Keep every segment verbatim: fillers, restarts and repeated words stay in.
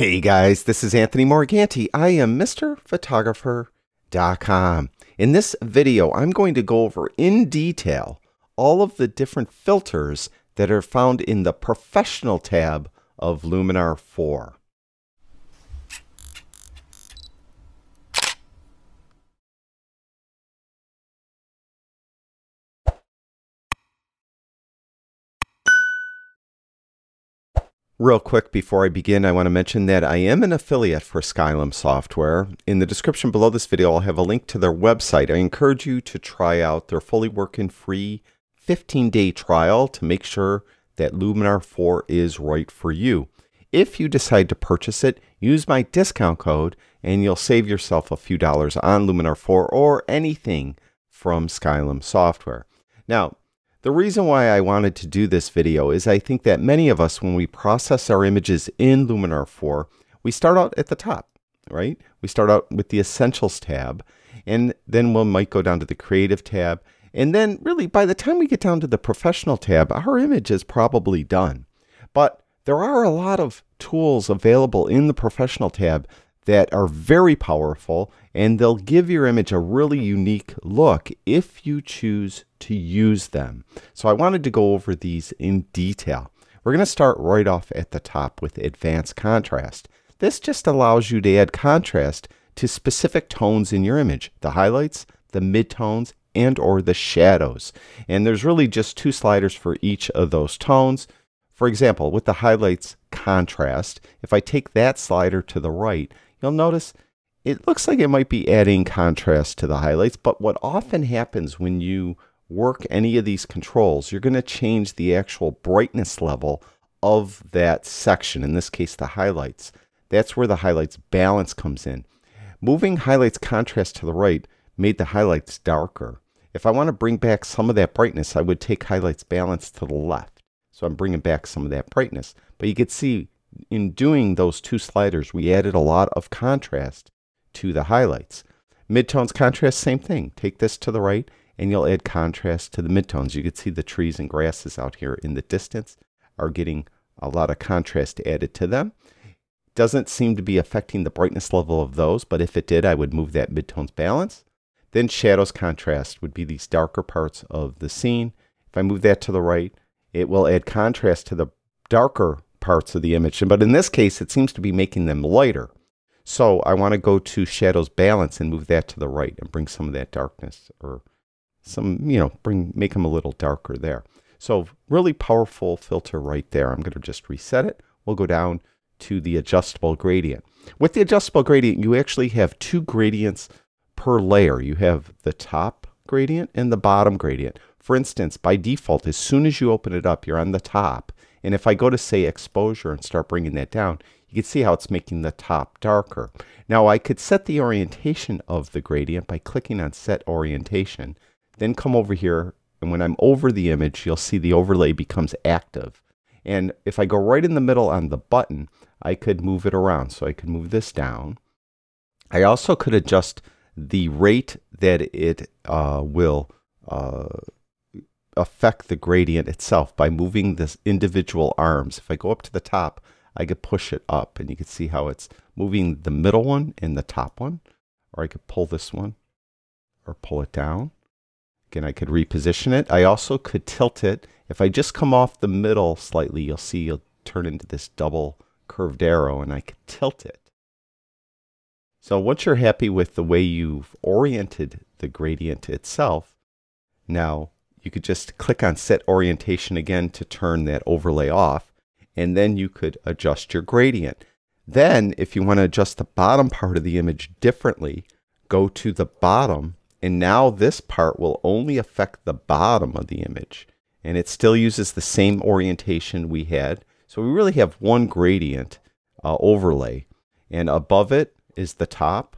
Hey guys, this is Anthony Morganti. I am Mister Photographer dot com. In this video, I'm going to go over in detail all of the different filters that are found in the Professional tab of Luminar four. Real quick before I begin, I want to mention that I am an affiliate for Skylum Software. In the description below this video, I'll have a link to their website. I encourage you to try out their fully working free fifteen day trial to make sure that Luminar four is right for you. If you decide to purchase it, use my discount code and you'll save yourself a few dollars on Luminar four or anything from Skylum Software. Now, the reason why I wanted to do this video is I think that many of us, when we process our images in Luminar four, we start out at the top, right? We start out with the Essentials tab, and then we might go down to the Creative tab, and then really by the time we get down to the Professional tab, our image is probably done. But there are a lot of tools available in the Professional tab that are very powerful, and they'll give your image a really unique look if you choose to use them. So I wanted to go over these in detail. We're going to start right off at the top with Advanced Contrast. This just allows you to add contrast to specific tones in your image, the highlights, the midtones, and or the shadows. And there's really just two sliders for each of those tones. For example, with the highlights contrast, if I take that slider to the right, you'll notice it looks like it might be adding contrast to the highlights, but what often happens when you work any of these controls, you're going to change the actual brightness level of that section, in this case the highlights. That's where the highlights balance comes in. Moving highlights contrast to the right made the highlights darker. If I want to bring back some of that brightness, I would take highlights balance to the left. So I'm bringing back some of that brightness. But you can see in doing those two sliders, we added a lot of contrast to the highlights. Midtones contrast, same thing. Take this to the right, and you'll add contrast to the midtones. You can see the trees and grasses out here in the distance are getting a lot of contrast added to them. Doesn't seem to be affecting the brightness level of those, but if it did, I would move that midtones balance. Then shadows contrast would be these darker parts of the scene. If I move that to the right, it will add contrast to the darker parts of the image. But in this case, it seems to be making them lighter. So I want to go to shadows balance and move that to the right and bring some of that darkness or some, you know, bring make them a little darker there. So really powerful filter right there. I'm going to just reset it. We'll go down to the adjustable gradient. With the adjustable gradient, you actually have two gradients per layer. You have the top gradient and the bottom gradient. For instance, by default, as soon as you open it up, you're on the top. And if I go to, say, exposure and start bringing that down, you can see how it's making the top darker. Now, I could set the orientation of the gradient by clicking on Set Orientation. Then come over here, and when I'm over the image, you'll see the overlay becomes active. And if I go right in the middle on the button, I could move it around. So I could move this down. I also could adjust the rate that it uh, will uh, affect the gradient itself by moving this individual arms. If I go up to the top, I could push it up, and you can see how it's moving the middle one and the top one. Or I could pull this one or pull it down. Again, I could reposition it. I also could tilt it. If I just come off the middle slightly, you'll see you'll turn into this double curved arrow, and I could tilt it. So once you're happy with the way you've oriented the gradient itself, now you could just click on Set Orientation again to turn that overlay off, and then you could adjust your gradient. Then, if you want to adjust the bottom part of the image differently, go to the bottom. And now this part will only affect the bottom of the image. And it still uses the same orientation we had. So we really have one gradient uh, overlay. And above it is the top.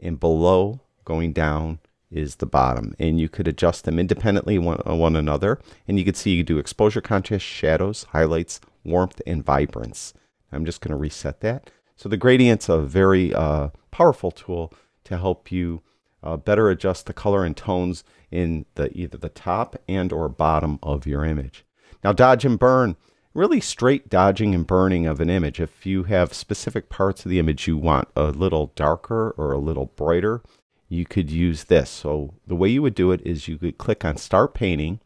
And below, going down, is the bottom. And you could adjust them independently one, one another. And you can see you do exposure, contrast, shadows, highlights, warmth, and vibrance. I'm just going to reset that. So the gradient's a very uh, powerful tool to help you Uh, better adjust the color and tones in the either the top and or bottom of your image. Now, dodge and burn. really straight dodging and burning of an image. If you have specific parts of the image you want a little darker or a little brighter, you could use this. So the way you would do it is you could click on Start Painting.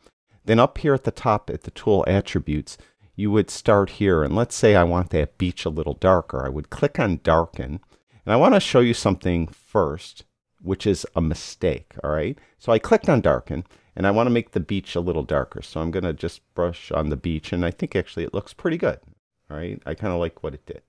Then up here at the top at the tool attributes, you would start here. And let's say I want that beach a little darker. I would click on Darken. And I want to show you something first, which is a mistake, all right? So I clicked on Darken, and I want to make the beach a little darker. So I'm going to just brush on the beach, and I think actually it looks pretty good, all right? I kind of like what it did.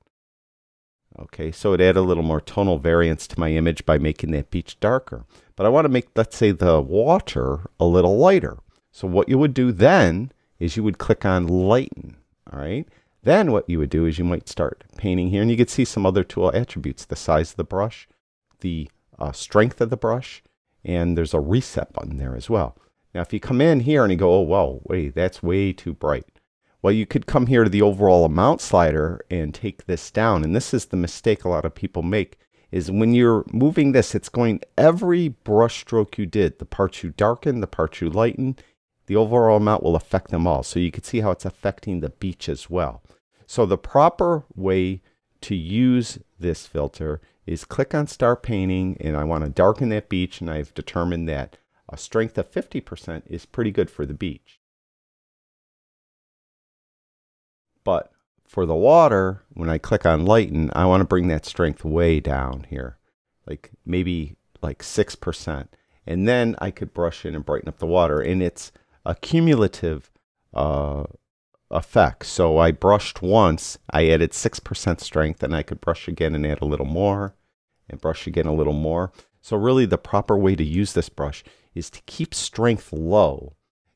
Okay, so it added a little more tonal variance to my image by making that beach darker. But I want to make, let's say, the water a little lighter. So what you would do then is you would click on Lighten, all right? Then what you would do is you might start painting here, and you could see some other tool attributes, the size of the brush, the uh, strength of the brush, and there's a reset button there as well. Now, if you come in here and you go, oh, whoa, wait, that's way too bright. Well, you could come here to the overall amount slider and take this down, and this is the mistake a lot of people make, is when you're moving this, it's going every brush stroke you did, the parts you darken, the parts you lighten, the overall amount will affect them all. So you can see how it's affecting the beach as well. So the proper way to use this filter is click on Start Painting, and I want to darken that beach, and I've determined that a strength of fifty percent is pretty good for the beach. But for the water, when I click on Lighten, I want to bring that strength way down here, like maybe like six percent. And then I could brush in and brighten up the water, and it's a cumulative uh, effect. So I brushed once, I added six percent strength, and I could brush again and add a little more, and brush again a little more. So really the proper way to use this brush is to keep strength low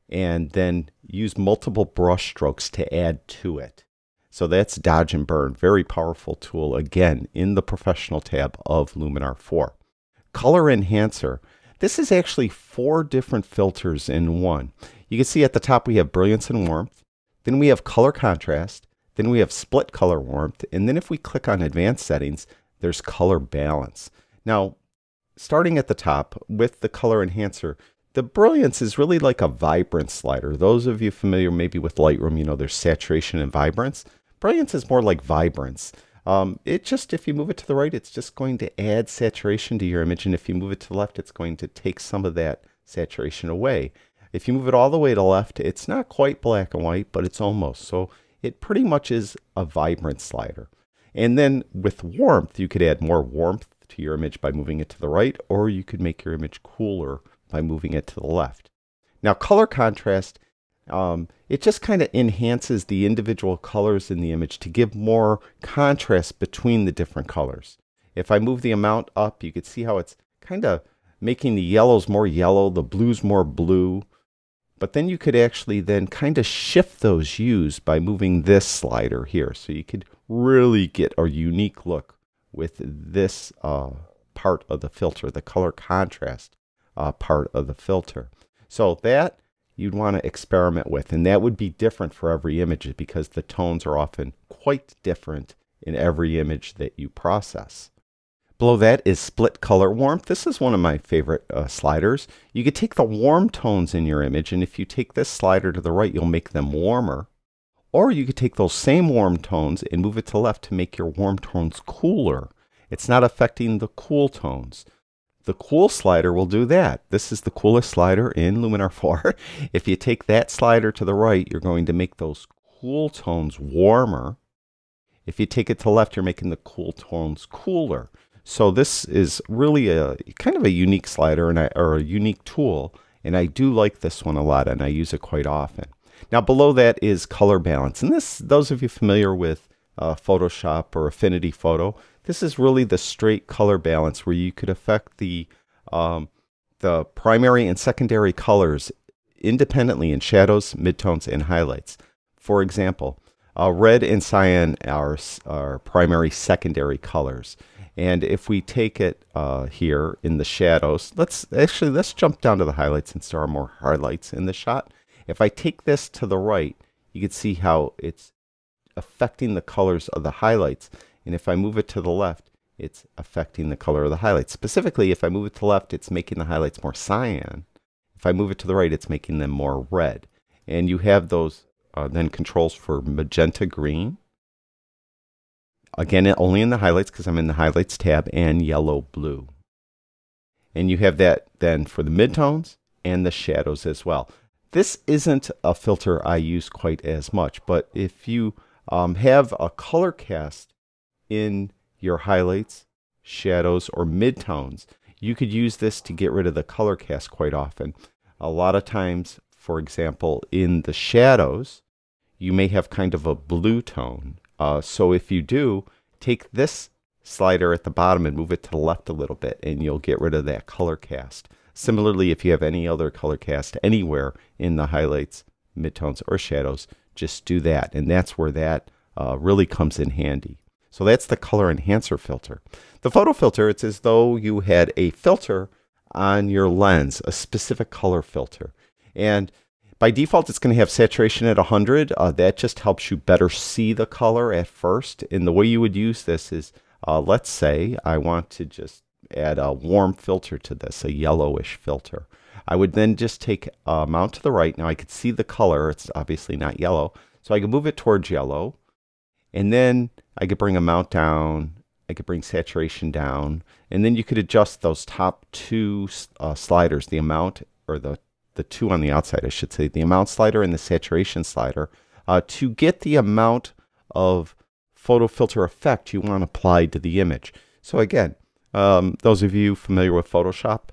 and then use multiple brush strokes to add to it. So that's dodge and burn, very powerful tool, again, in the professional tab of Luminar four. Color Enhancer. This is actually four different filters in one. You can see at the top we have Brilliance and Warmth, then we have Color Contrast, then we have Split Color Warmth, and then if we click on Advanced Settings, there's Color Balance. Now, starting at the top with the Color Enhancer, the Brilliance is really like a vibrance slider. Those of you familiar maybe with Lightroom, you know there's saturation and vibrance. Brilliance is more like vibrance. Um, it just, if you move it to the right, it's just going to add saturation to your image, and if you move it to the left, it's going to take some of that saturation away. If you move it all the way to the left, it's not quite black and white, but it's almost. So it pretty much is a vibrance slider. And then with warmth, you could add more warmth to your image by moving it to the right, or you could make your image cooler by moving it to the left. Now, color contrast, um, it just kind of enhances the individual colors in the image to give more contrast between the different colors. If I move the amount up, you could see how it's kind of making the yellows more yellow, the blues more blue, but then you could actually then kind of shift those hues by moving this slider here. So you could really get a unique look with this uh, part of the filter, the color contrast uh, part of the filter. So that you'd want to experiment with, and that would be different for every image because the tones are often quite different in every image that you process. Below that is Split Color Warmth. This is one of my favorite uh, sliders. You could take the warm tones in your image, and if you take this slider to the right, you'll make them warmer. Or you could take those same warm tones and move it to the left to make your warm tones cooler. It's not affecting the cool tones. The cool slider will do that. This is the coolest slider in Luminar four. If you take that slider to the right, you're going to make those cool tones warmer. If you take it to the left, you're making the cool tones cooler. So this is really a kind of a unique slider and I, or a unique tool, and I do like this one a lot, and I use it quite often. Now below that is color balance, and this, those of you familiar with uh, Photoshop or Affinity Photo, this is really the straight color balance where you could affect the um, the primary and secondary colors independently in shadows, midtones, and highlights. For example, uh, red and cyan are our primary, secondary colors. And if we take it uh, here in the shadows, let's actually, let's jump down to the highlights and start more highlights in the shot. If I take this to the right, you can see how it's affecting the colors of the highlights. And if I move it to the left, it's affecting the color of the highlights. Specifically, if I move it to the left, it's making the highlights more cyan. If I move it to the right, it's making them more red. And you have those uh, then controls for magenta green. Again, only in the highlights because I'm in the highlights tab, and yellow blue. And you have that then for the midtones and the shadows as well. This isn't a filter I use quite as much, but if you um, have a color cast in your highlights, shadows, or midtones, you could use this to get rid of the color cast quite often. A lot of times, for example, in the shadows, you may have kind of a blue tone. Uh, so if you do, take this slider at the bottom and move it to the left a little bit, and you'll get rid of that color cast. Similarly, if you have any other color cast anywhere in the highlights, midtones, or shadows, just do that. And that's where that uh, really comes in handy. So that's the color enhancer filter. The photo filter, it's as though you had a filter on your lens, a specific color filter. And by default, it's going to have saturation at one hundred. Uh, that just helps you better see the color at first. And the way you would use this is, uh, let's say I want to just add a warm filter to this, a yellowish filter. I would then just take uh, mount to the right. Now I could see the color. It's obviously not yellow. So I could move it towards yellow. And then I could bring amount down. I could bring saturation down. And then you could adjust those top two uh, sliders, the amount, or the, the two on the outside, I should say, the amount slider and the saturation slider, uh, to get the amount of photo filter effect you want applied to the image. So again, Um, those of you familiar with Photoshop,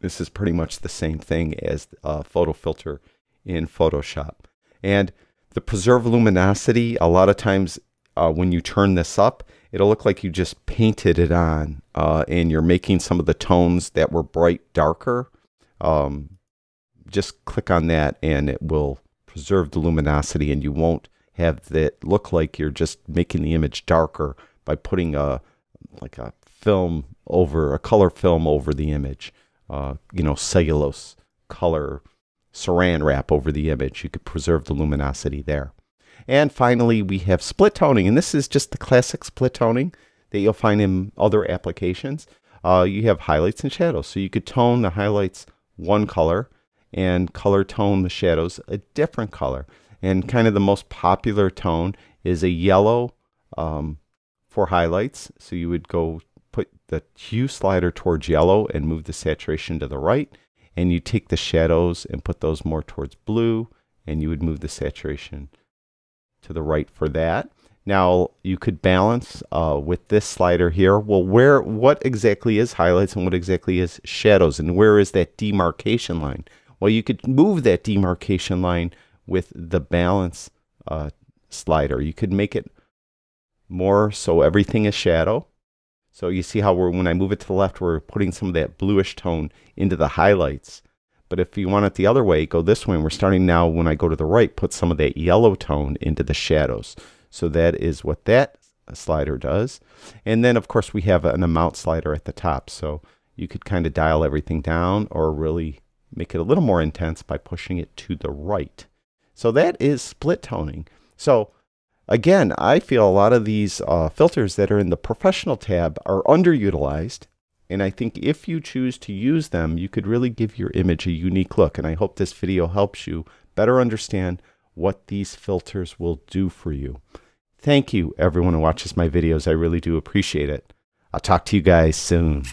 this is pretty much the same thing as a photo filter in Photoshop. And the preserve luminosity, a lot of times uh, when you turn this up, it'll look like you just painted it on, uh, and you're making some of the tones that were bright darker. Um, just click on that and it will preserve the luminosity, and you won't have that look like you're just making the image darker by putting a like a film over, a color film over the image, uh, you know, cellulose color saran wrap over the image. You could preserve the luminosity there. And finally, we have split toning, and this is just the classic split toning that you'll find in other applications. Uh, you have highlights and shadows, so you could tone the highlights one color and color tone the shadows a different color. And kind of the most popular tone is a yellow um, for highlights, so you would go put the hue slider towards yellow and move the saturation to the right, and you take the shadows and put those more towards blue, and you would move the saturation to the right for that. Now you could balance uh, with this slider here. Well, where, what exactly is highlights and what exactly is shadows, and where is that demarcation line? Well, you could move that demarcation line with the balance uh, slider. You could make it more so everything is shadow. So you see how we're, when I move it to the left, we're putting some of that bluish tone into the highlights. But if you want it the other way, go this way, and we're starting now, when I go to the right, put some of that yellow tone into the shadows. So that is what that slider does. And then, of course, we have an amount slider at the top. So you could kind of dial everything down or really make it a little more intense by pushing it to the right. So that is split toning. So again, I feel a lot of these uh, filters that are in the professional tab are underutilized, and I think if you choose to use them, you could really give your image a unique look. And I hope this video helps you better understand what these filters will do for you. Thank you, everyone who watches my videos. I really do appreciate it. I'll talk to you guys soon.